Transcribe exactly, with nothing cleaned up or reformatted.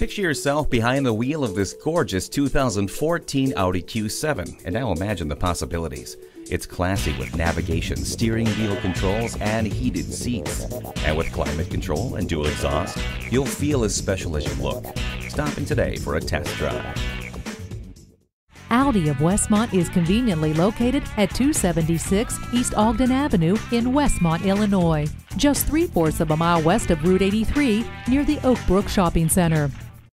Picture yourself behind the wheel of this gorgeous two thousand fourteen Audi Q seven, and now imagine the possibilities. It's classy with navigation, steering wheel controls, and heated seats. And with climate control and dual exhaust, you'll feel as special as you look. Stop in today for a test drive. Audi of Westmont is conveniently located at two seventy-six East Ogden Avenue in Westmont, Illinois, just three-fourths of a mile west of Route eighty-three near the Oak Brook Shopping Center.